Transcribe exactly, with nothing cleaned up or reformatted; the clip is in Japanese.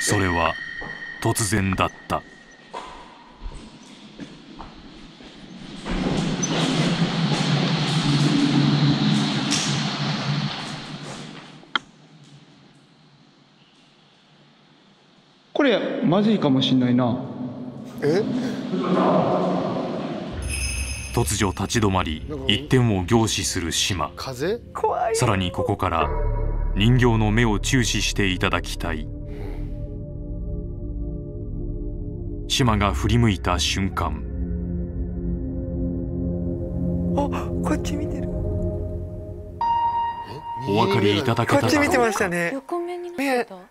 それは突然だった。これまずいかもしんないな。え？突如立ち止まり、一点を凝視する島。風？さらにここから人形の目を注視していただきたい。島が振り向いた瞬間、あ、こっち見てる。お分かりいただけたかどうか。こっち見てましたね。横目になった。